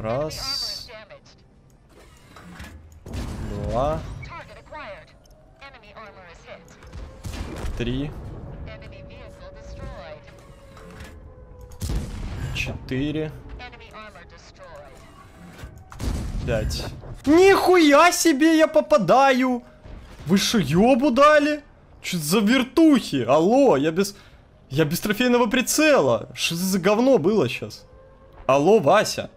Раз. Два. Три. Четыре. Пять. Нихуя себе я попадаю! Вы шо, ёбу дали? Что за вертухи? Алло, я без трофейного прицела. Что за говно было сейчас? Алло, Вася.